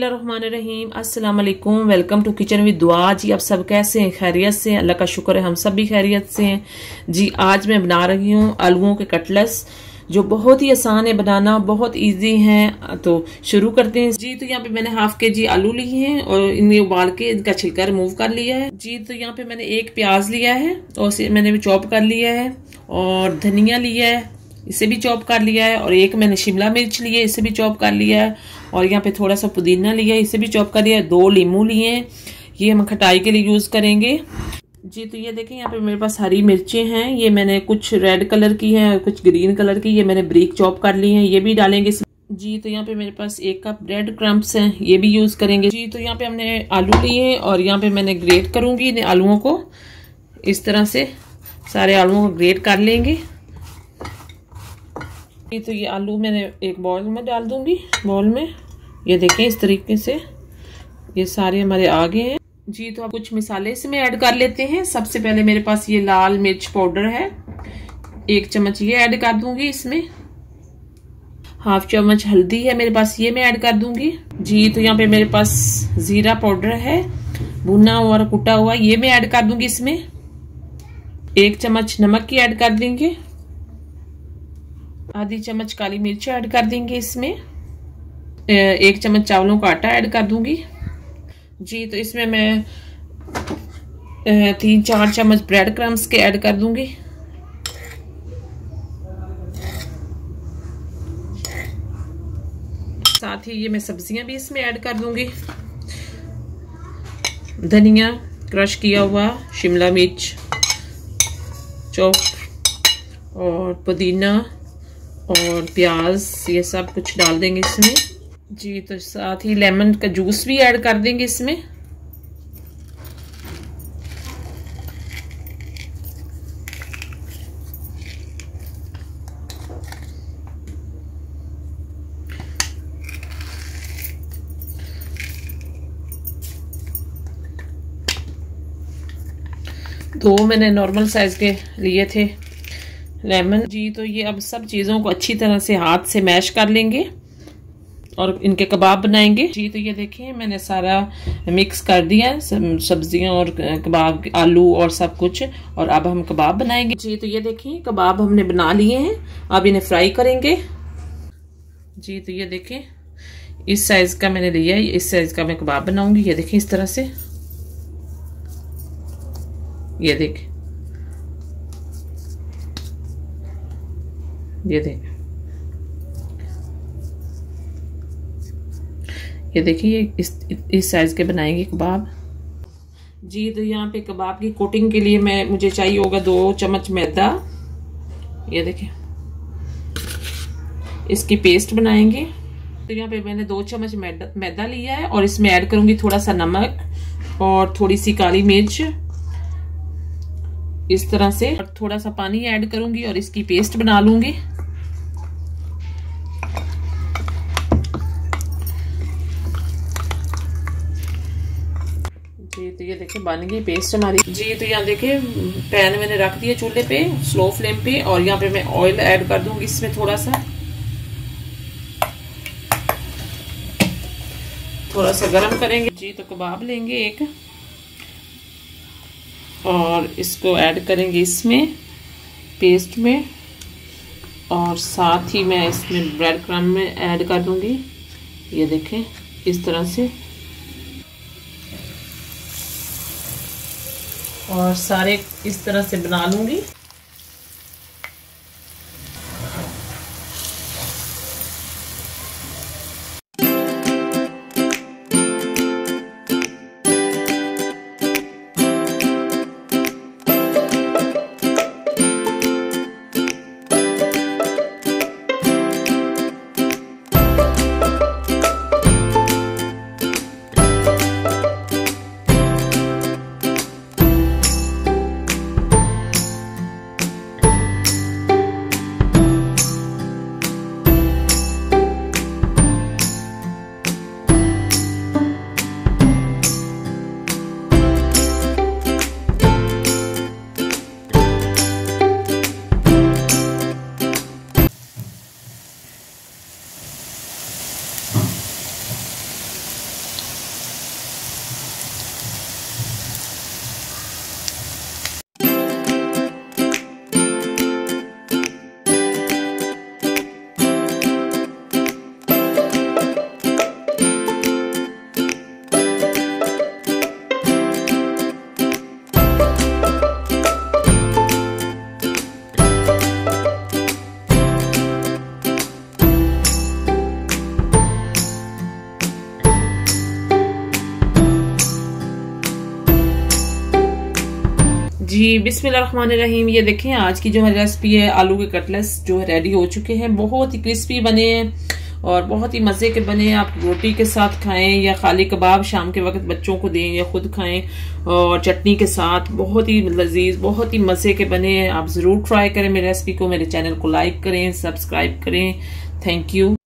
बिस्मिल्लाहिर्रहमानिर्रहीम, अस्सलाम वालेकुम। वेलकम टू किचन विद दुआ। जी आप सब कैसे हैं? खैरियत से हैं? अल्लाह का शुक्र है हम सब भी खैरियत से हैं। जी आज मैं बना रही हूँ आलूओं के कटलेट्स, जो बहुत ही आसान है बनाना, बहुत इजी हैं। तो शुरू करते हैं जी। तो यहाँ पे मैंने हाफ के जी आलू लिए हैं और इन्हें उबाल के इनका छिलका रिमूव कर लिया है जी। तो यहाँ पे मैंने एक प्याज लिया है और इसे मैंने भी चॉप कर लिया है, और धनिया लिया है इसे भी चॉप कर लिया है, और एक मैंने शिमला मिर्च लिए इसे भी चॉप कर लिया है, और यहाँ पे थोड़ा सा पुदीना लिया है इसे भी चॉप कर लिया है। 2 लीमू लिए हैं, ये हम खटाई के लिए यूज़ करेंगे जी। तो ये देखें यहाँ पे मेरे पास हरी मिर्चें हैं, ये मैंने कुछ रेड कलर की हैं और कुछ ग्रीन कलर की, ये मैंने ब्रीक चॉप कर ली हैं, ये भी डालेंगे जी। तो यहाँ पे मेरे पास 1 कप ब्रेड क्रम्ब्स हैं, ये भी यूज़ करेंगे जी। तो यहाँ पे हमने आलू लिए हैं और यहाँ पे मैंने ग्रेट करूँगी इन आलूओं को, इस तरह से सारे आलूओं को ग्रेट कर लेंगे। तो ये आलू मैंने एक बॉल में डाल दूंगी, बॉल में ये देखें इस तरीके से ये सारे हमारे आ गए हैं जी। तो आप कुछ मसाले इसमें ऐड कर लेते हैं। सबसे पहले मेरे पास ये लाल मिर्च पाउडर है, 1 चम्मच ये ऐड कर दूंगी इसमें। 1/2 चम्मच हल्दी है मेरे पास, ये मैं ऐड कर दूंगी जी। तो यहाँ पे मेरे पास जीरा पाउडर है भुना हुआ और कुटा हुआ, ये मैं ऐड कर दूंगी इसमें। 1 चम्मच नमक की ऐड कर देंगे, 1/2 चम्मच काली मिर्च ऐड कर देंगे इसमें, 1 चम्मच चावलों का आटा ऐड कर दूंगी जी। तो इसमें मैं 3-4 चम्मच ब्रेड क्रम्स के ऐड कर दूंगी साथ ही ये मैं सब्जियां भी इसमें ऐड कर दूंगी, धनिया क्रश किया हुआ, शिमला मिर्च चॉप और पुदीना और प्याज, ये सब कुछ डाल देंगे इसमें जी। तो साथ ही लेमन का जूस भी ऐड कर देंगे इसमें दो मैंने नॉर्मल साइज के लिए थे लेमन जी। तो ये अब सब चीज़ों को अच्छी तरह से हाथ से मैश कर लेंगे और इनके कबाब बनाएंगे जी। तो ये देखिए मैंने सारा मिक्स कर दिया सब्जियों और कबाब, आलू और सब कुछ, और अब हम कबाब बनाएंगे जी। तो ये देखिए कबाब हमने बना लिए हैं, अब इन्हें फ्राई करेंगे जी। तो ये देखिए इस साइज़ का मैंने लिया है, इस साइज़ का मैं कबाब बनाऊंगी, ये देखें इस तरह से, ये देखें, ये देखें, ये देखिए इस साइज के बनाएंगे कबाब जी। तो यहाँ पे कबाब की कोटिंग के लिए मुझे चाहिए होगा 2 चम्मच मैदा, ये देखिए इसकी पेस्ट बनाएंगे। तो यहाँ पे मैंने 2 चम्मच मैदा लिया है और इसमें ऐड करूंगी थोड़ा सा नमक और थोड़ी सी काली मिर्च इस तरह से, और थोड़ा सा पानी ऐड करूंगी और इसकी पेस्ट बना लूंगी। तो ये देखिए बन गई पेस्ट हमारी जी। तो यहाँ देखिए पैन मैंने रख दिया चूल्हे पे स्लो फ्लेम पे, और यहाँ पे मैं ऑयल ऐड कर दूंगी इसमें थोड़ा सा गरम करेंगे जी। तो कबाब लेंगे एक और इसको ऐड करेंगे इसमें पेस्ट में, और साथ ही मैं इसमें ब्रेड क्रम में ऐड कर दूंगी, ये देखें इस तरह से, और सारे इस तरह से बना लूंगी। जी बिस्मिल्लाहिर्रहमानिर्रहीम। ये देखें आज की जो हमारी रेसिपी है आलू के कटलेट्स जो रेडी हो चुके हैं। बहुत ही क्रिस्पी बने हैं और बहुत ही मज़े के बने हैं। आप रोटी के साथ खाएं या खाली कबाब शाम के वक्त बच्चों को दें या ख़ुद खाएं और चटनी के साथ बहुत ही लजीज बहुत ही मज़े के बने हैं। आप ज़रूर ट्राई करें मेरी रेसिपी को। मेरे चैनल को लाइक करें, सब्सक्राइब करें। Thank you.